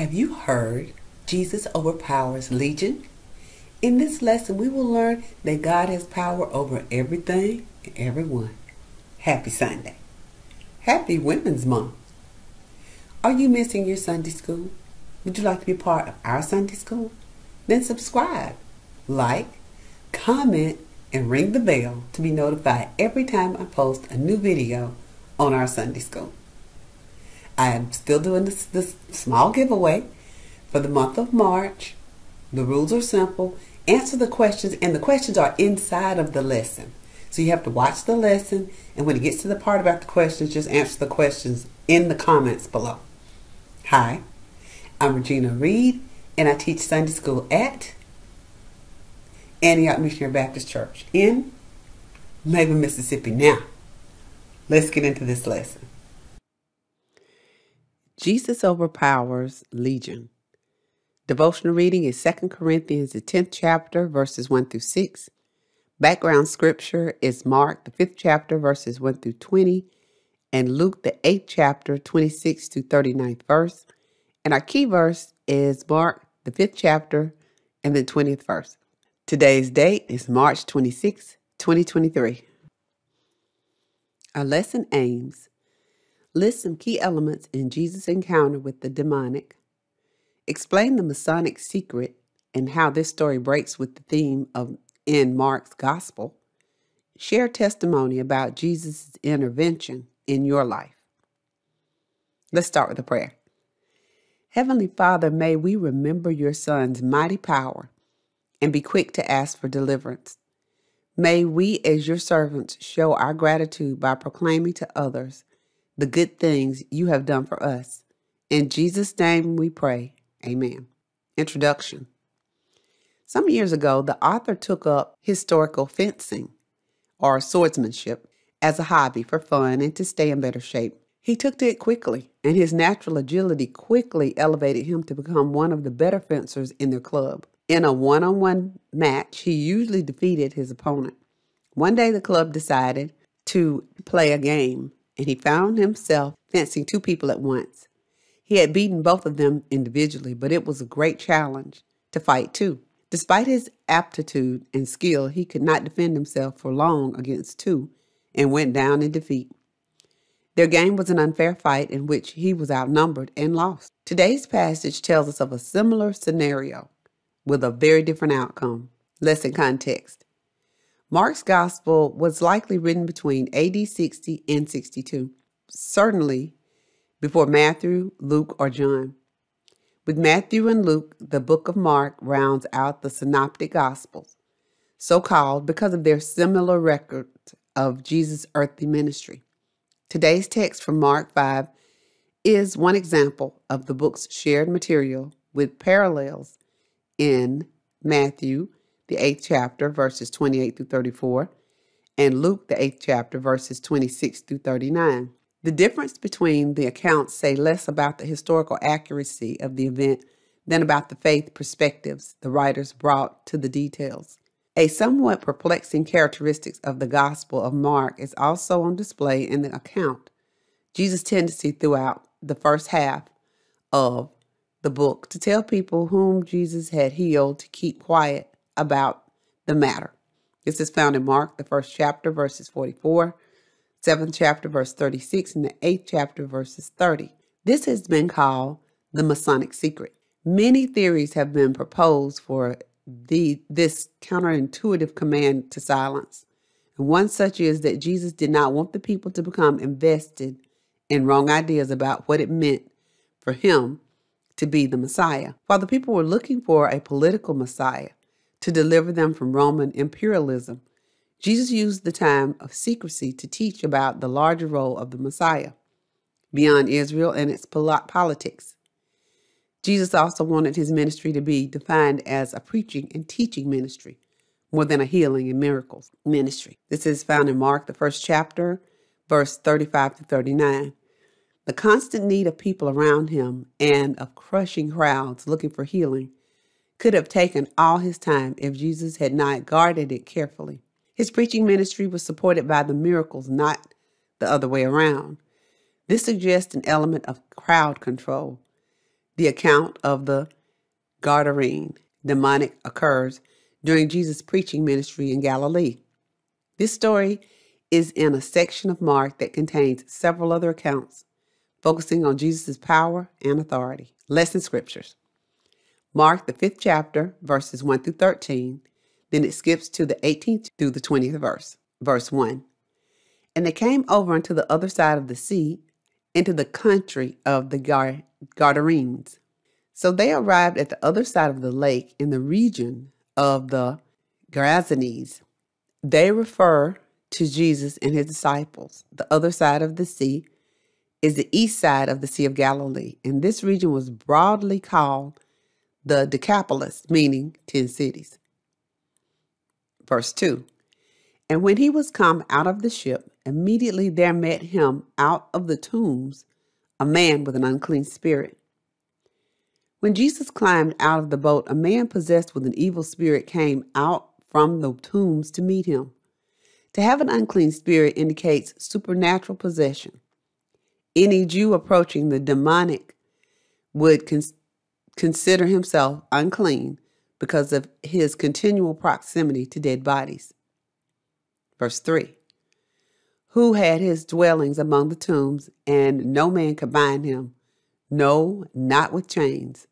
Have you heard Jesus overpowers Legion? In this lesson, we will learn that God has power over everything and everyone. Happy Sunday. Happy Women's Month. Are you missing your Sunday school? Would you like to be part of our Sunday school? Then subscribe, like, comment, and ring the bell to be notified every time I post a new video on our Sunday school. I am still doing this small giveaway for the month of March. The rules are simple. Answer the questions, and the questions are inside of the lesson. So you have to watch the lesson, and when it gets to the part about the questions, just answer the questions in the comments below. Hi, I'm Regina Reed, and I teach Sunday school at Antioch Missionary Baptist Church in Maben, Mississippi. Now, let's get into this lesson. Jesus overpowers Legion. Devotional reading is 2 Corinthians, the 10th chapter, verses 1 through 6. Background scripture is Mark, the 5th chapter, verses 1 through 20, and Luke, the 8th chapter, 26 through 39th verse. And our key verse is Mark, the 5th chapter, and the 20th verse. Today's date is March 26, 2023. Our lesson aims: list some key elements in Jesus' encounter with the demonic. Explain the Masonic secret and how this story breaks with the theme in Mark's gospel. Share testimony about Jesus' intervention in your life. Let's start with a prayer. Heavenly Father, may we remember your Son's mighty power and be quick to ask for deliverance. May we, as your servants, show our gratitude by proclaiming to others the good things you have done for us. In Jesus' name we pray. Amen. Introduction. Some years ago, the author took up historical fencing, or swordsmanship, as a hobby for fun and to stay in better shape. He took to it quickly, and his natural agility quickly elevated him to become one of the better fencers in their club. In a one-on-one match, he usually defeated his opponent. One day, the club decided to play a game, and he found himself fencing two people at once. He had beaten both of them individually, but it was a great challenge to fight two. Despite his aptitude and skill, he could not defend himself for long against two and went down in defeat. Their game was an unfair fight in which he was outnumbered and lost. Today's passage tells us of a similar scenario with a very different outcome. Lesson context. Mark's gospel was likely written between AD 60 and 62. Certainly before Matthew, Luke, or John. With Matthew and Luke, the book of Mark rounds out the synoptic gospels, so called because of their similar record of Jesus' earthly ministry. Today's text from Mark 5 is one example of the book's shared material with parallels in Matthew, the 8th chapter, verses 28 through 34, and Luke, the 8th chapter, verses 26 through 39. The difference between the accounts say less about the historical accuracy of the event than about the faith perspectives the writers brought to the details. A somewhat perplexing characteristic of the Gospel of Mark is also on display in the account. Jesus' tendency throughout the first half of the book to tell people whom Jesus had healed to keep quiet about the matter. This is found in Mark, the 1st chapter, verses 44, 7th chapter, verse 36, and the 8th chapter, verses 30. This has been called the Masonic secret. Many theories have been proposed for this counterintuitive command to silence. And one such is that Jesus did not want the people to become invested in wrong ideas about what it meant for him to be the Messiah. While the people were looking for a political Messiah to deliver them from Roman imperialism, Jesus used the time of secrecy to teach about the larger role of the Messiah beyond Israel and its politics. Jesus also wanted his ministry to be defined as a preaching and teaching ministry more than a healing and miracles ministry. This is found in Mark, the 1st chapter, verse 35 to 39. The constant need of people around him and of crushing crowds looking for healing could have taken all his time if Jesus had not guarded it carefully. His preaching ministry was supported by the miracles, not the other way around. This suggests an element of crowd control. The account of the Gadarene demonic occurs during Jesus' preaching ministry in Galilee. This story is in a section of Mark that contains several other accounts focusing on Jesus' power and authority. Lesson scriptures. Mark, the 5th chapter, verses 1 through 13, then it skips to the 18th through the 20th verse. Verse 1, "And they came over unto the other side of the sea, into the country of the Gadarenes. So they arrived at the other side of the lake in the region of the Gerasenes." They refer to Jesus and his disciples. The other side of the sea is the east side of the Sea of Galilee, and this region was broadly called the Decapolis, meaning 10 cities. Verse 2, "And when he was come out of the ship, immediately there met him out of the tombs a man with an unclean spirit. When Jesus climbed out of the boat, a man possessed with an evil spirit came out from the tombs to meet him." To have an unclean spirit indicates supernatural possession. Any Jew approaching the demonic would consider himself unclean because of his continual proximity to dead bodies. Verse 3, "Who had his dwellings among the tombs, and no man could bind him, no, not with chains."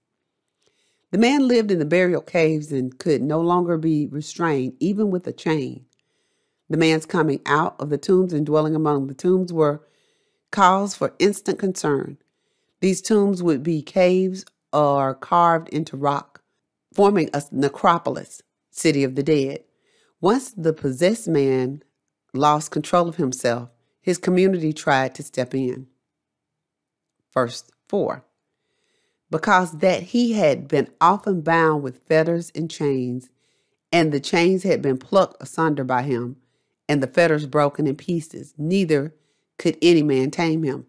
The man lived in the burial caves and could no longer be restrained, even with a chain. The man's coming out of the tombs and dwelling among the tombs were cause for instant concern. These tombs would be caves or carved into rock, forming a necropolis, city of the dead. Once the possessed man lost control of himself, his community tried to step in. Verse 4, "Because that he had been often bound with fetters and chains, and the chains had been plucked asunder by him, and the fetters broken in pieces, neither could any man tame him."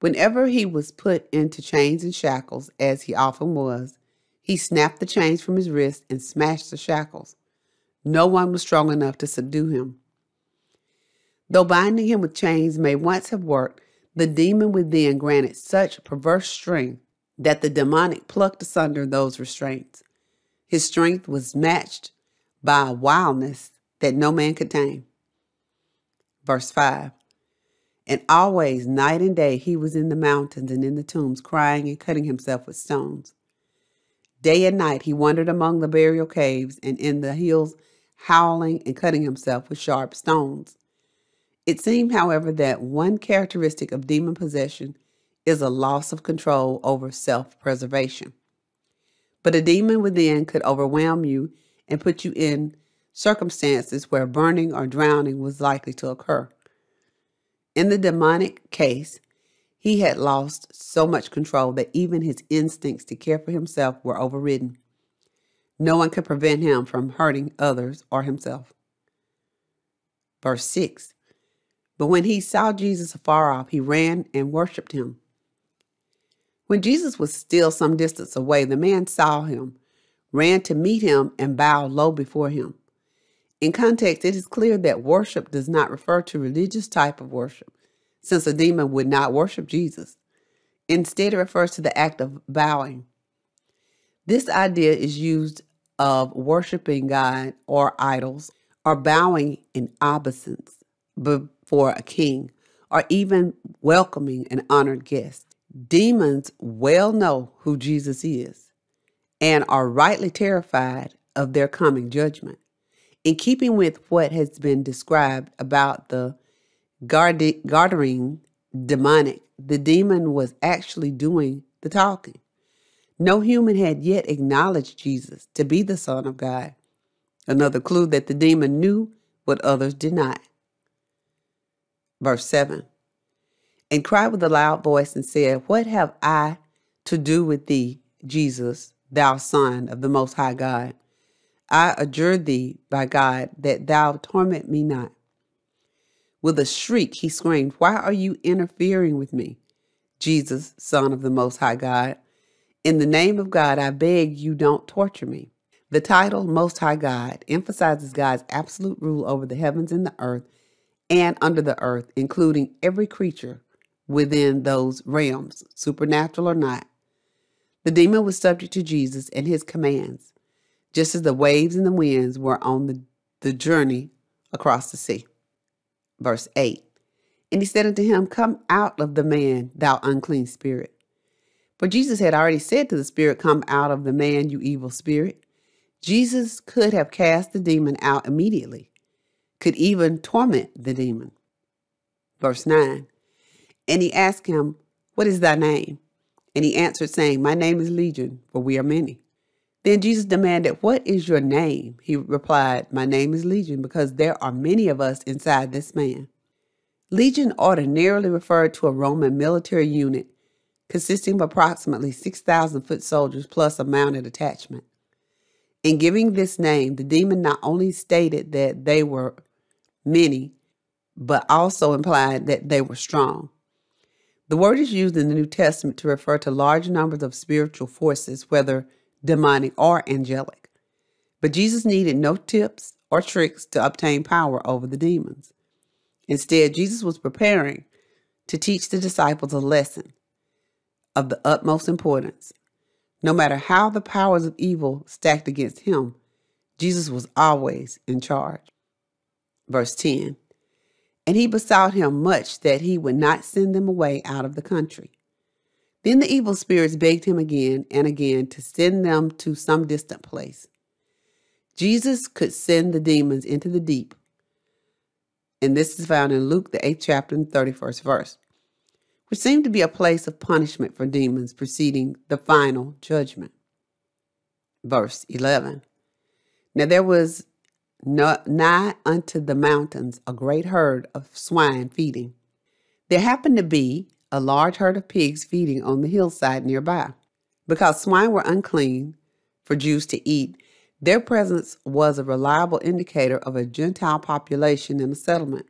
Whenever he was put into chains and shackles, as he often was, he snapped the chains from his wrists and smashed the shackles. No one was strong enough to subdue him. Though binding him with chains may once have worked, the demon would then grant it such perverse strength that the demonic plucked asunder those restraints. His strength was matched by a wildness that no man could tame. Verse 5, "And always, night and day, he was in the mountains and in the tombs, crying and cutting himself with stones. Day and night he wandered among the burial caves and in the hills, howling and cutting himself with sharp stones." It seemed, however, that one characteristic of demon possession is a loss of control over self-preservation. But a demon within could overwhelm you and put you in circumstances where burning or drowning was likely to occur. In the demonic case, he had lost so much control that even his instincts to care for himself were overridden. No one could prevent him from hurting others or himself. Verse 6, "But when he saw Jesus afar off, he ran and worshipped him." When Jesus was still some distance away, the man saw him, ran to meet him, and bowed low before him. In context, it is clear that worship does not refer to religious type of worship, since a demon would not worship Jesus. Instead, it refers to the act of bowing. This idea is used of worshiping God or idols, or bowing in obeisance before a king, or even welcoming an honored guest. Demons well know who Jesus is and are rightly terrified of their coming judgment. In keeping with what has been described about the Gadarene demonic, the demon was actually doing the talking. No human had yet acknowledged Jesus to be the Son of God, another clue that the demon knew what others did not. Verse 7, "And cried with a loud voice and said, What have I to do with thee, Jesus, thou Son of the Most High God? I adjure thee by God that thou torment me not." With a shriek, he screamed, "Why are you interfering with me, Jesus, Son of the Most High God? In the name of God, I beg you don't torture me." The title, Most High God, emphasizes God's absolute rule over the heavens and the earth and under the earth, including every creature within those realms, supernatural or not. The demon was subject to Jesus and his commands, just as the waves and the winds were on the journey across the sea. Verse 8, and he said unto him, Come out of the man, thou unclean spirit. For Jesus had already said to the spirit, Come out of the man, you evil spirit. Jesus could have cast the demon out immediately, could even torment the demon. Verse 9, and he asked him, What is thy name? And he answered, saying, My name is Legion, for we are many. Then Jesus demanded, What is your name? He replied, My name is Legion, because there are many of us inside this man. Legion ordinarily referred to a Roman military unit consisting of approximately 6,000 foot soldiers plus a mounted attachment. In giving this name, the demon not only stated that they were many, but also implied that they were strong. The word is used in the New Testament to refer to large numbers of spiritual forces, whether demonic or angelic. But Jesus needed no tips or tricks to obtain power over the demons. Instead, Jesus was preparing to teach the disciples a lesson of the utmost importance. No matter how the powers of evil stacked against him, Jesus was always in charge. Verse 10, and he besought him much that he would not send them away out of the country. Then the evil spirits begged him again and again to send them to some distant place. Jesus could send the demons into the deep. And this is found in Luke, the 8th chapter and 31st verse, which seemed to be a place of punishment for demons preceding the final judgment. Verse 11. Now there was nigh unto the mountains a great herd of swine feeding. There happened to be a large herd of pigs feeding on the hillside nearby. Because swine were unclean for Jews to eat, their presence was a reliable indicator of a Gentile population in a settlement.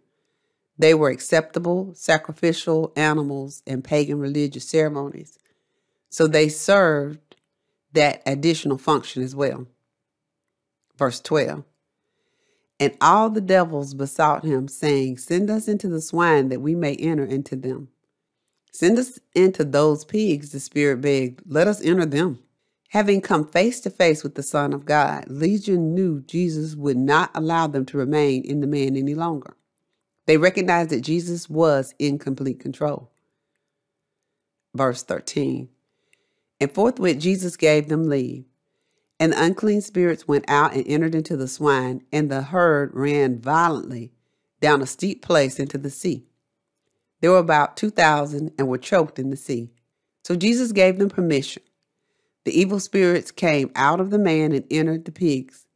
They were acceptable, sacrificial animals in pagan religious ceremonies, so they served that additional function as well. Verse 12, and all the devils besought him, saying, Send us into the swine that we may enter into them. Send us into those pigs, the spirit begged, let us enter them. Having come face to face with the Son of God, Legion knew Jesus would not allow them to remain in the man any longer. They recognized that Jesus was in complete control. Verse 13, and forthwith Jesus gave them leave, and the unclean spirits went out and entered into the swine, and the herd ran violently down a steep place into the sea. There were about 2,000 and were choked in the sea. So Jesus gave them permission. The evil spirits came out of the man and entered the pigs,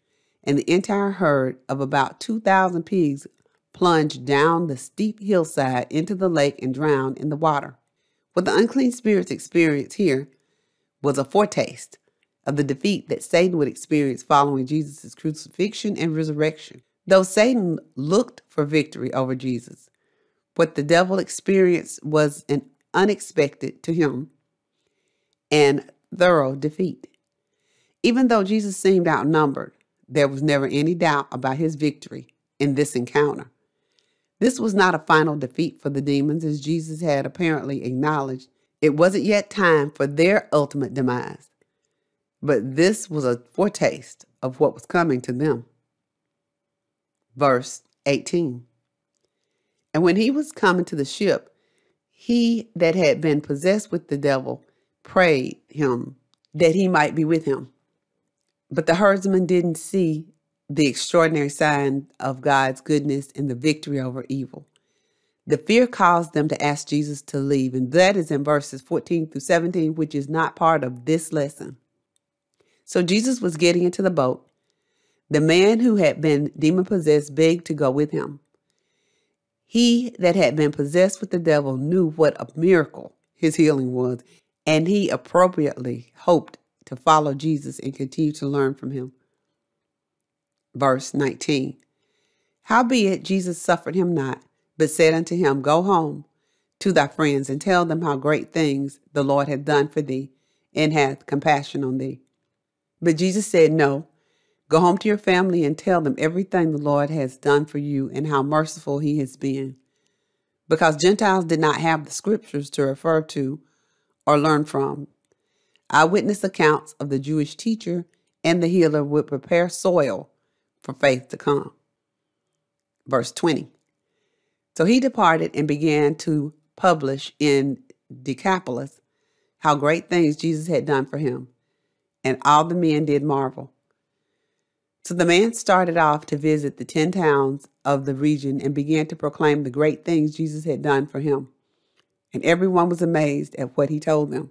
and the entire herd of about 2,000 pigs plunged down the steep hillside into the lake and drowned in the water. What the unclean spirits experienced here was a foretaste of the defeat that Satan would experience following Jesus' crucifixion and resurrection. Though Satan looked for victory over Jesus, what the devil experienced was an unexpected, to him, and thorough defeat. Even though Jesus seemed outnumbered, there was never any doubt about his victory in this encounter. This was not a final defeat for the demons, as Jesus had apparently acknowledged. It wasn't yet time for their ultimate demise, but this was a foretaste of what was coming to them. Verse 18. And when he was coming to the ship, he that had been possessed with the devil prayed him that he might be with him. But the herdsmen didn't see the extraordinary sign of God's goodness and the victory over evil. The fear caused them to ask Jesus to leave, and that is in verses 14 through 17, which is not part of this lesson. So Jesus was getting into the boat. The man who had been demon-possessed begged to go with him. He that had been possessed with the devil knew what a miracle his healing was, and he appropriately hoped to follow Jesus and continue to learn from him. Verse 19, howbeit Jesus suffered him not, but said unto him, Go home to thy friends and tell them how great things the Lord hath done for thee and hath compassion on thee. But Jesus said, No. Go home to your family and tell them everything the Lord has done for you and how merciful he has been. Because Gentiles did not have the scriptures to refer to or learn from, Eyewitness accounts of the Jewish teacher and the healer would prepare soil for faith to come. Verse 20. So he departed and began to publish in Decapolis how great things Jesus had done for him, and all the men did marvel. So the man started off to visit the 10 towns of the region and began to proclaim the great things Jesus had done for him, and everyone was amazed at what he told them.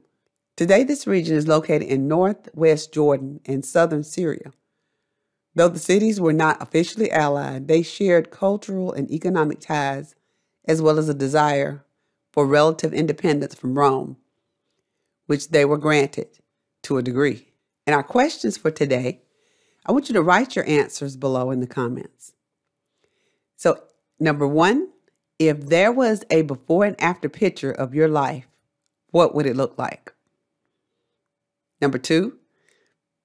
Today, this region is located in northwest Jordan and southern Syria. Though the cities were not officially allied, they shared cultural and economic ties, as well as a desire for relative independence from Rome, which they were granted to a degree. And our questions for today, I want you to write your answers below in the comments. So, number one, if there was a before and after picture of your life, what would it look like? Number two,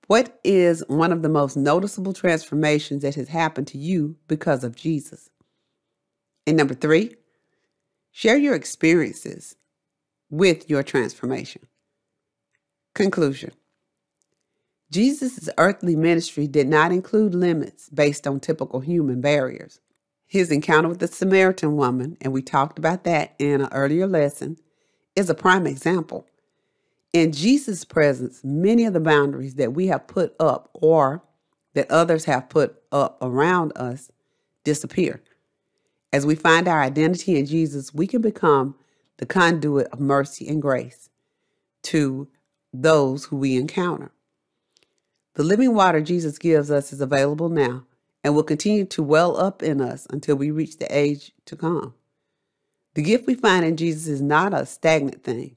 what is one of the most noticeable transformations that has happened to you because of Jesus? And number three, share your experiences with your transformation. Conclusion. Jesus' earthly ministry did not include limits based on typical human barriers. His encounter with the Samaritan woman, and we talked about that in an earlier lesson, is a prime example. In Jesus' presence, many of the boundaries that we have put up or that others have put up around us disappear. As we find our identity in Jesus, we can become the conduit of mercy and grace to those who we encounter. The living water Jesus gives us is available now and will continue to well up in us until we reach the age to come. The gift we find in Jesus is not a stagnant thing.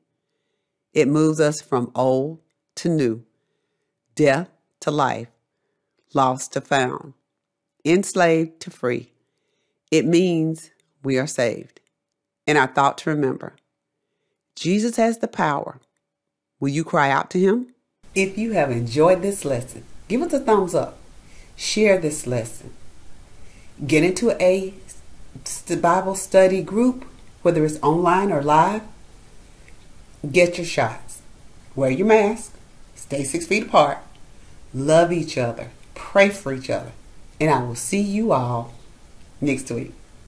It moves us from old to new, death to life, lost to found, enslaved to free. It means we are saved. And our thought to remember, Jesus has the power. Will you cry out to him? If you have enjoyed this lesson, give us a thumbs up. Share this lesson. Get into a Bible study group, whether it's online or live. Get your shots. Wear your mask. Stay 6 feet apart. Love each other. Pray for each other. And I will see you all next week.